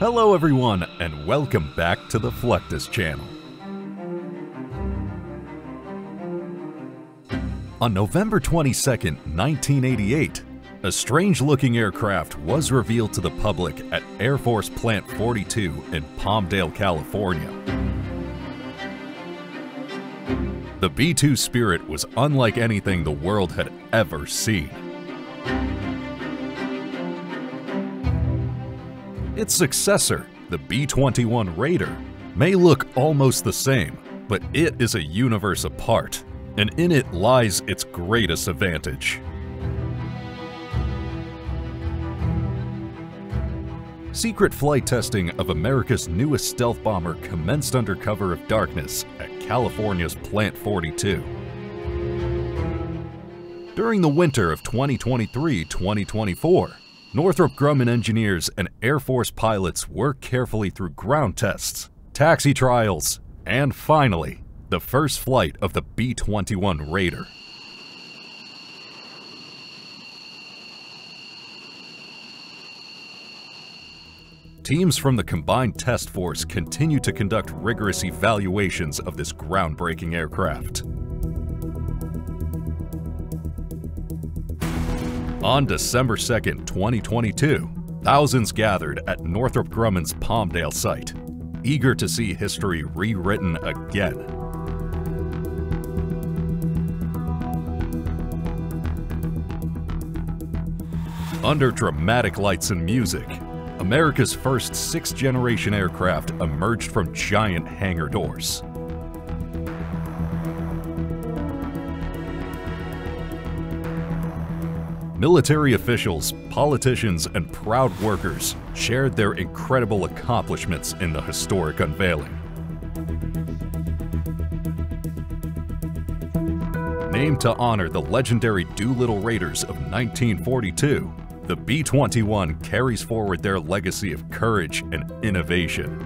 Hello everyone, and welcome back to the Fluctus channel. On November 22, 1988, a strange-looking aircraft was revealed to the public at Air Force Plant 42 in Palmdale, California. The B-2 Spirit was unlike anything the world had ever seen. Its successor, the B-21 Raider, may look almost the same, but it is a universe apart, and in it lies its greatest advantage. Secret flight testing of America's newest stealth bomber commenced under cover of darkness at California's Plant 42. During the winter of 2023-2024, Northrop Grumman engineers and Air Force pilots worked carefully through ground tests, taxi trials, and finally, the first flight of the B-21 Raider. Teams from the Combined Test Force continue to conduct rigorous evaluations of this groundbreaking aircraft. On December 2, 2022, thousands gathered at Northrop Grumman's Palmdale site, eager to see history rewritten again. Under dramatic lights and music, America's first sixth-generation aircraft emerged from giant hangar doors. Military officials, politicians, and proud workers shared their incredible accomplishments in the historic unveiling. Named to honor the legendary Doolittle Raiders of 1942, the B-21 carries forward their legacy of courage and innovation.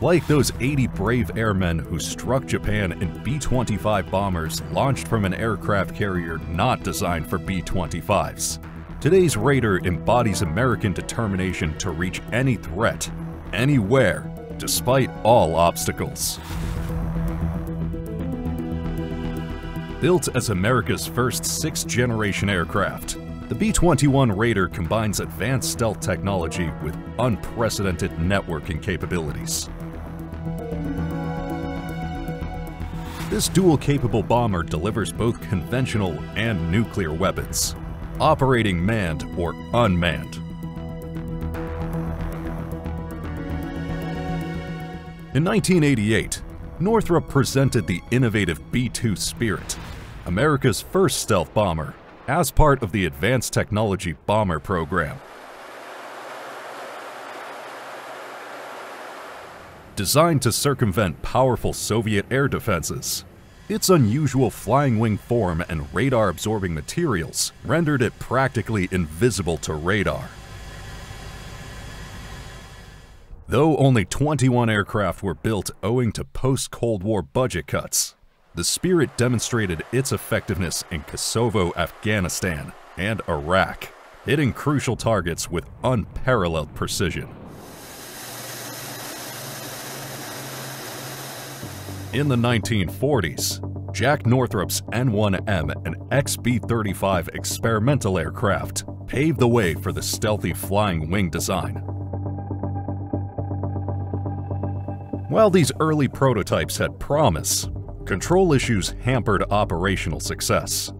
Like those 80 brave airmen who struck Japan in B-25 bombers launched from an aircraft carrier not designed for B-25s, today's Raider embodies American determination to reach any threat, anywhere, despite all obstacles. Built as America's first sixth-generation aircraft, the B-21 Raider combines advanced stealth technology with unprecedented networking capabilities. This dual-capable bomber delivers both conventional and nuclear weapons, operating manned or unmanned. In 1988, Northrop presented the innovative B-2 Spirit, America's first stealth bomber, as part of the Advanced Technology Bomber Program. Designed to circumvent powerful Soviet air defenses, its unusual flying wing form and radar-absorbing materials rendered it practically invisible to radar. Though only 21 aircraft were built owing to post-Cold War budget cuts, the Spirit demonstrated its effectiveness in Kosovo, Afghanistan, and Iraq, hitting crucial targets with unparalleled precision. In the 1940s, Jack Northrop's N1M and XB-35 experimental aircraft paved the way for the stealthy flying wing design. While these early prototypes had promise, control issues hampered operational success.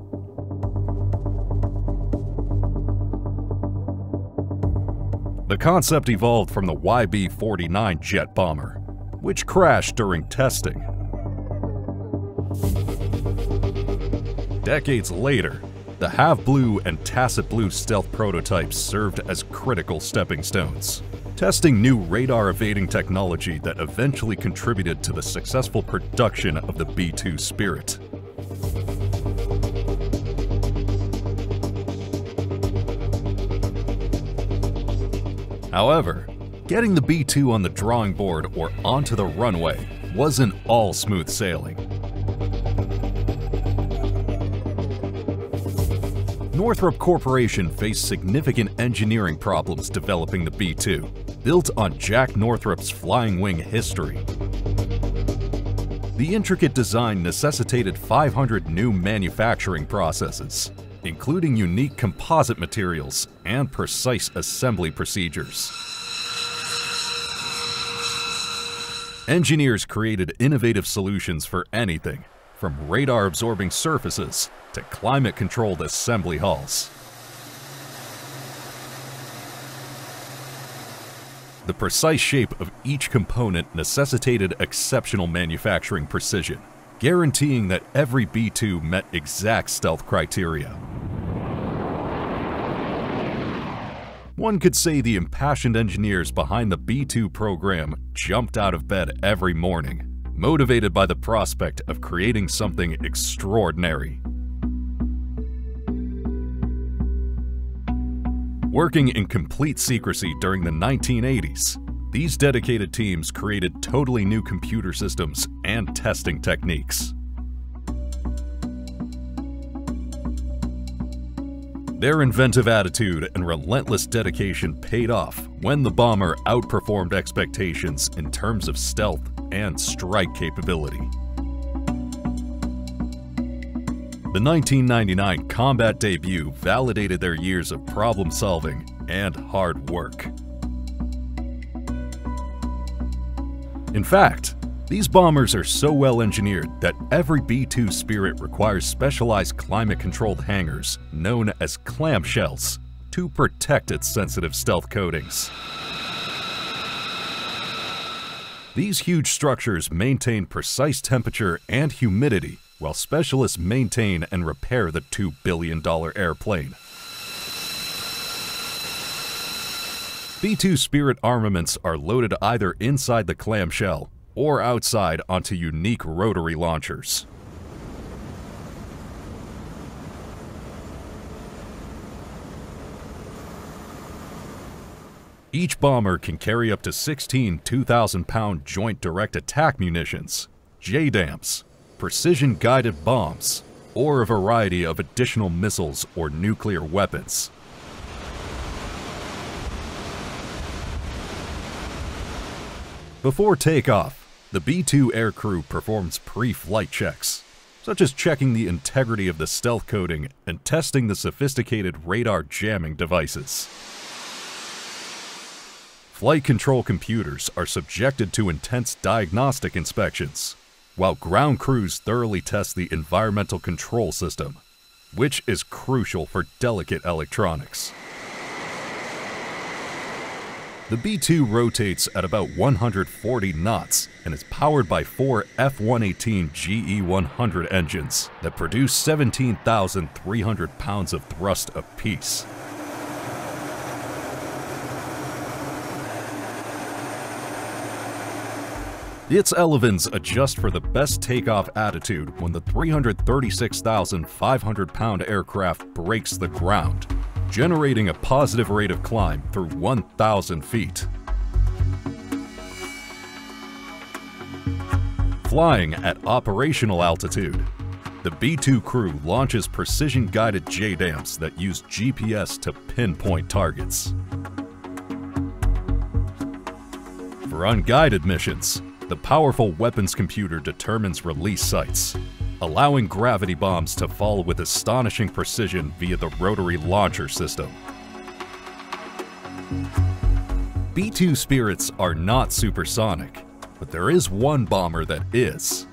The concept evolved from the YB-49 jet bomber, which crashed during testing. Decades later, the Have Blue and Tacit Blue stealth prototypes served as critical stepping stones, testing new radar-evading technology that eventually contributed to the successful production of the B-2 Spirit. However, getting the B-2 on the drawing board or onto the runway wasn't all smooth sailing. Northrop Corporation faced significant engineering problems developing the B-2, built on Jack Northrop's flying wing history. The intricate design necessitated 500 new manufacturing processes, including unique composite materials and precise assembly procedures. Engineers created innovative solutions for anything, from radar-absorbing surfaces to climate-controlled assembly halls. The precise shape of each component necessitated exceptional manufacturing precision, guaranteeing that every B-2 met exact stealth criteria. One could say the impassioned engineers behind the B-2 program jumped out of bed every morning, motivated by the prospect of creating something extraordinary. Working in complete secrecy during the 1980s, these dedicated teams created totally new computer systems and testing techniques. Their inventive attitude and relentless dedication paid off when the bomber outperformed expectations in terms of stealth and strike capability. The 1999 combat debut validated their years of problem-solving and hard work. In fact, these bombers are so well engineered that every B-2 Spirit requires specialized climate-controlled hangars, known as clamshells, to protect its sensitive stealth coatings. These huge structures maintain precise temperature and humidity, while specialists maintain and repair the $2 billion airplane. B-2 Spirit armaments are loaded either inside the clamshell or outside onto unique rotary launchers. Each bomber can carry up to 16 2,000-pound Joint Direct Attack Munitions, JDAMs, precision-guided bombs, or a variety of additional missiles or nuclear weapons. Before takeoff, the B-2 aircrew performs pre-flight checks, such as checking the integrity of the stealth coating and testing the sophisticated radar jamming devices. Flight control computers are subjected to intense diagnostic inspections, while ground crews thoroughly test the environmental control system, which is crucial for delicate electronics. The B-2 rotates at about 140 knots and is powered by 4 F-118 GE100 engines that produce 17,300 pounds of thrust apiece. Its elevins adjust for the best takeoff attitude when the 336,500-pound aircraft breaks the ground, generating a positive rate of climb through 1,000 feet. Flying at operational altitude, the B-2 crew launches precision-guided JDAMs that use GPS to pinpoint targets. For unguided missions, the powerful weapons computer determines release sites, allowing gravity bombs to fall with astonishing precision via the rotary launcher system. B-2 Spirits are not supersonic, but there is one bomber that is.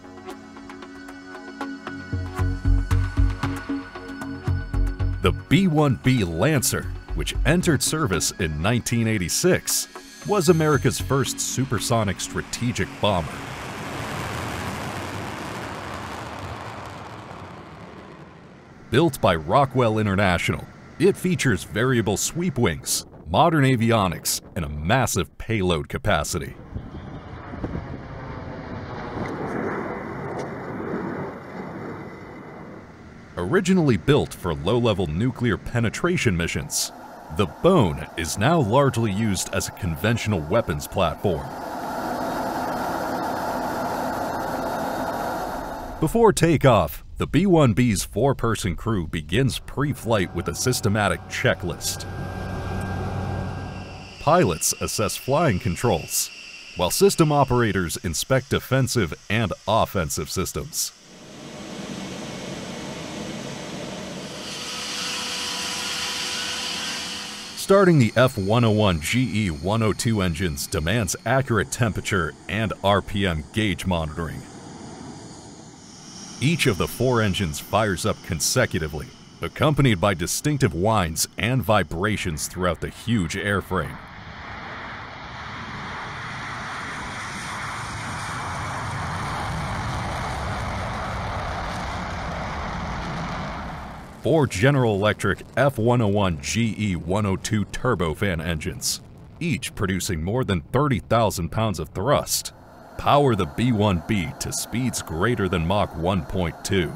The B-1B Lancer, which entered service in 1986, was America's first supersonic strategic bomber. Built by Rockwell International, it features variable sweep wings, modern avionics, and a massive payload capacity. Originally built for low-level nuclear penetration missions, the BONE is now largely used as a conventional weapons platform. Before takeoff, The B-1B's four-person crew begins pre-flight with a systematic checklist. Pilots assess flying controls, while system operators inspect defensive and offensive systems. Starting the F-101 GE-102 engines demands accurate temperature and RPM gauge monitoring. Each of the four engines fires up consecutively, accompanied by distinctive whines and vibrations throughout the huge airframe. Four General Electric F-101 GE-102 turbofan engines, each producing more than 30,000 pounds of thrust, power the B-1B to speeds greater than Mach 1.2.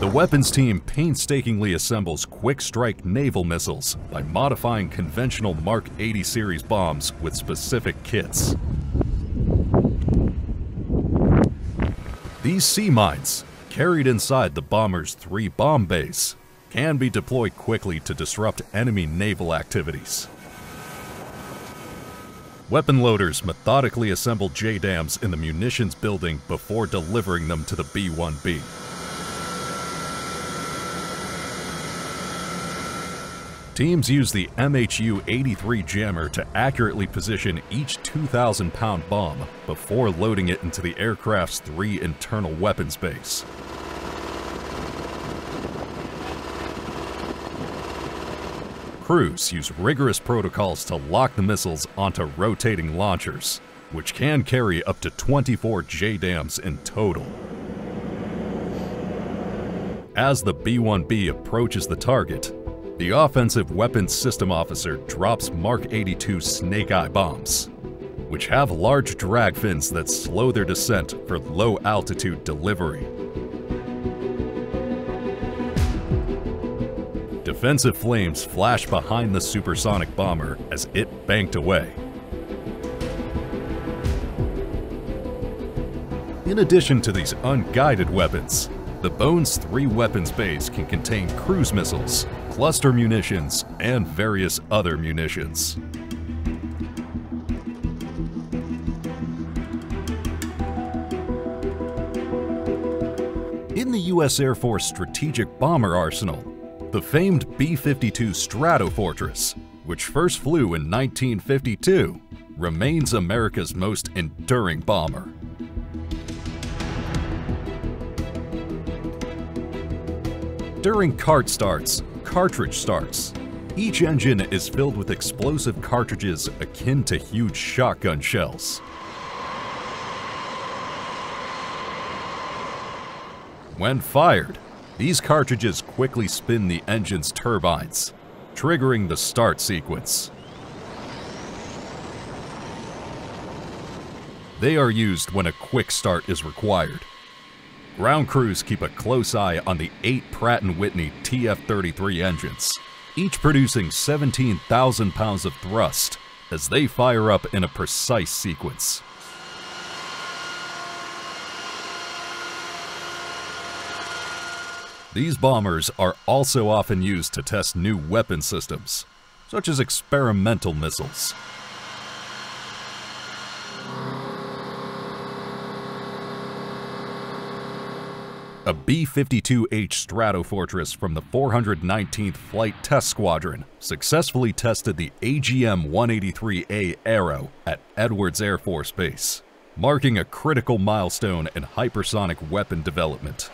The weapons team painstakingly assembles quick-strike naval missiles by modifying conventional Mark 80 series bombs with specific kits. These sea mines, carried inside the bomber's three bomb bays, can be deployed quickly to disrupt enemy naval activities. Weapon loaders methodically assemble JDAMs in the munitions building before delivering them to the B-1B. Teams use the MHU-83 jammer to accurately position each 2,000-pound bomb before loading it into the aircraft's three internal weapons bays. Crews use rigorous protocols to lock the missiles onto rotating launchers, which can carry up to 24 JDAMs in total. As the B-1B approaches the target, the Offensive Weapons System Officer drops Mark 82 Snake Eye bombs, which have large drag fins that slow their descent for low-altitude delivery. Defensive flames flash behind the supersonic bomber as it banked away. In addition to these unguided weapons, the BONE's three weapons bays can contain cruise missiles, cluster munitions, and various other munitions. In the U.S. Air Force Strategic Bomber Arsenal, the famed B-52 Stratofortress, which first flew in 1952, remains America's most enduring bomber. During CART starts, cartridge starts. Each engine is filled with explosive cartridges akin to huge shotgun shells. When fired, these cartridges quickly spin the engine's turbines, triggering the start sequence. They are used when a quick start is required. Ground crews keep a close eye on the 8 Pratt & Whitney TF-33 engines, each producing 17,000 pounds of thrust as they fire up in a precise sequence. These bombers are also often used to test new weapon systems, such as experimental missiles. A B-52H Stratofortress from the 419th Flight Test Squadron successfully tested the AGM-183A Arrow at Edwards Air Force Base, marking a critical milestone in hypersonic weapon development.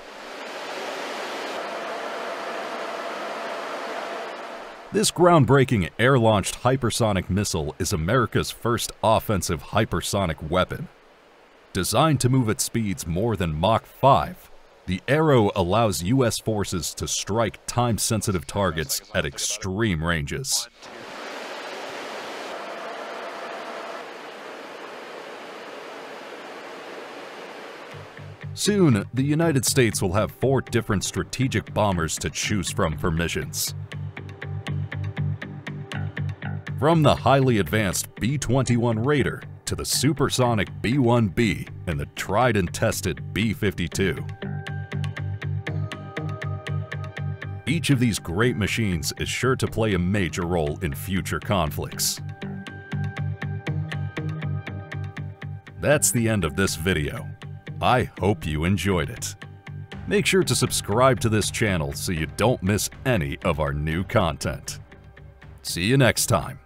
This groundbreaking air-launched hypersonic missile is America's first offensive hypersonic weapon. Designed to move at speeds more than Mach 5, the Arrow allows U.S. forces to strike time-sensitive targets at extreme ranges. Soon, the United States will have 4 different strategic bombers to choose from for missions. From the highly advanced B-21 Raider back to the supersonic B-1B and the tried and tested B-52. Each of these great machines is sure to play a major role in future conflicts. That's the end of this video. I hope you enjoyed it. Make sure to subscribe to this channel so you don't miss any of our new content. See you next time.